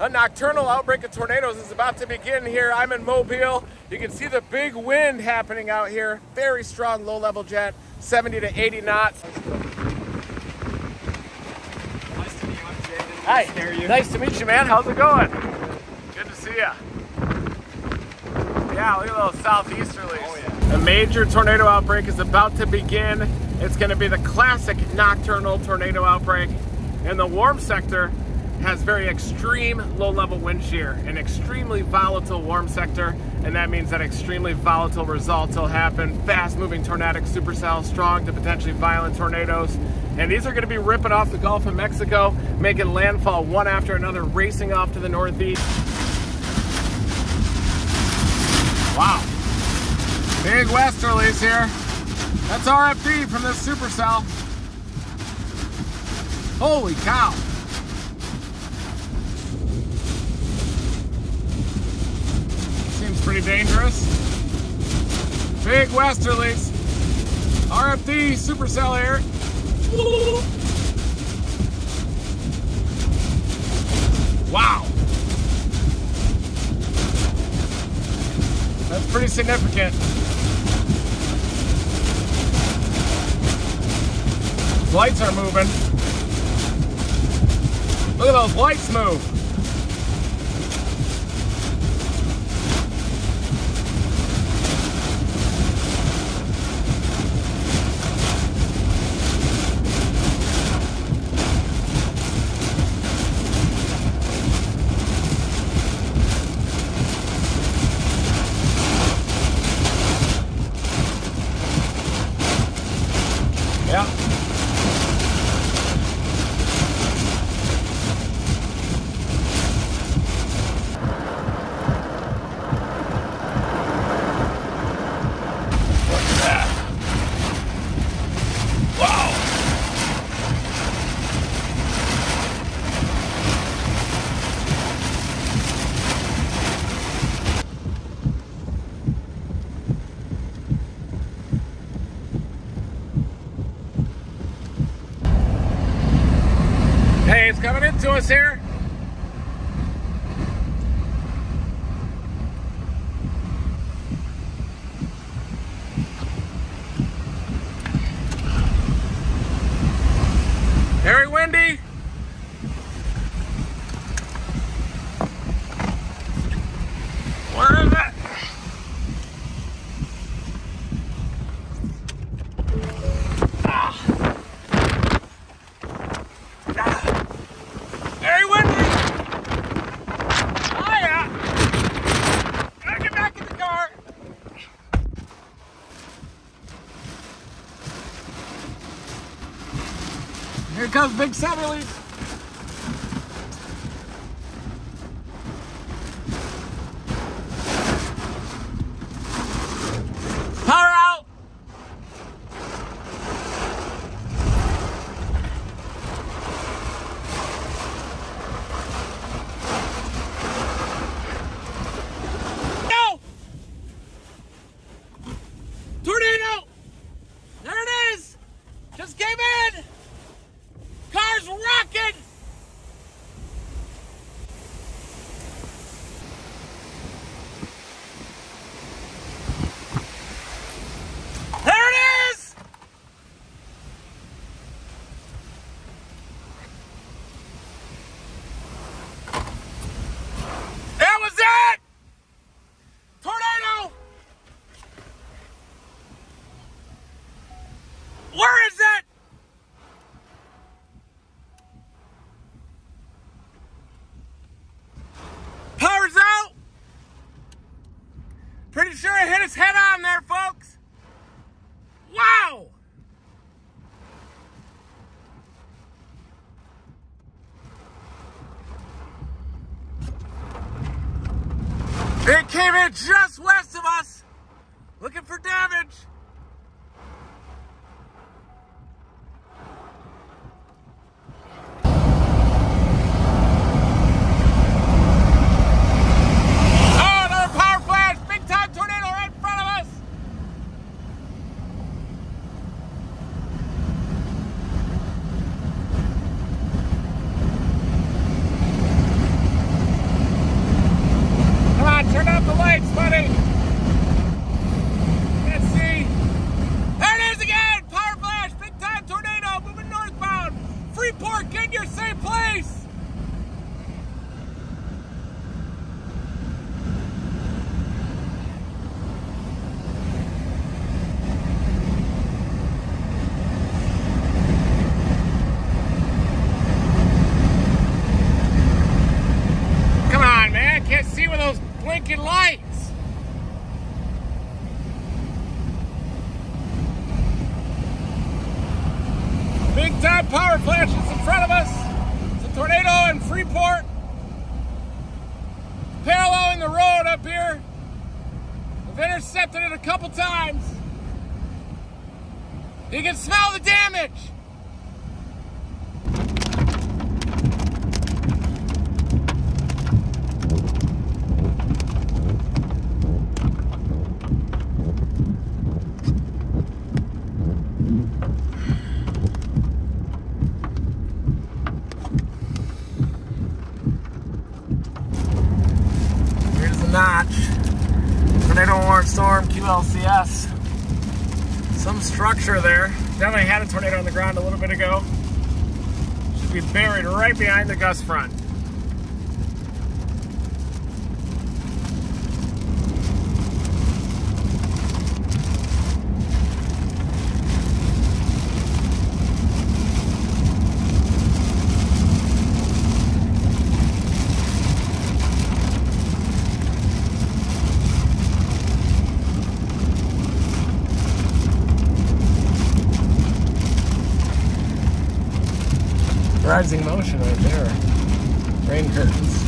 A nocturnal outbreak of tornadoes is about to begin here. I'm in Mobile. You can see the big wind happening out here. Very strong low-level jet, 70 to 80 knots. Nice to meet you. I'm Jay. Hi. Nice to meet you, man. How's it going? Good to see you. Yeah, look at those southeasterlies. Oh, yeah. A major tornado outbreak is about to begin. It's going to be the classic nocturnal tornado outbreak. In the warm sector, has very extreme low-level wind shear, an extremely volatile warm sector, and that means that extremely volatile results will happen. Fast-moving tornadic supercells, strong to potentially violent tornadoes. And these are going to be ripping off the Gulf of Mexico, making landfall one after another, racing off to the northeast. Wow. Big westerlies here. That's RFD from this supercell. Holy cow. Pretty dangerous. Big westerlies. RFD supercell here. Wow. That's pretty significant. Those lights are moving. Look at those lights move. Yeah. What's that? Hey, it's coming into us here. Very windy. Where is that? Here comes big centerleaf. Power out. No. Tornado. There it is. Just came in. Car's rocking! There it is! That was it! Tornado! Where is it? Pretty sure it hit us head on there, folks. Wow! It came in just west of us, looking for damage. blinking lights. Big time power flashes in front of us. It's a tornado in Freeport. Paralleling the road up here. We've intercepted it a couple times. You can smell the damage. Here's a notch. Tornado warning storm, QLCS. Some structure there. Definitely had a tornado on the ground a little bit ago. Should be buried right behind the gust front. Rising motion right there. Rain curtains.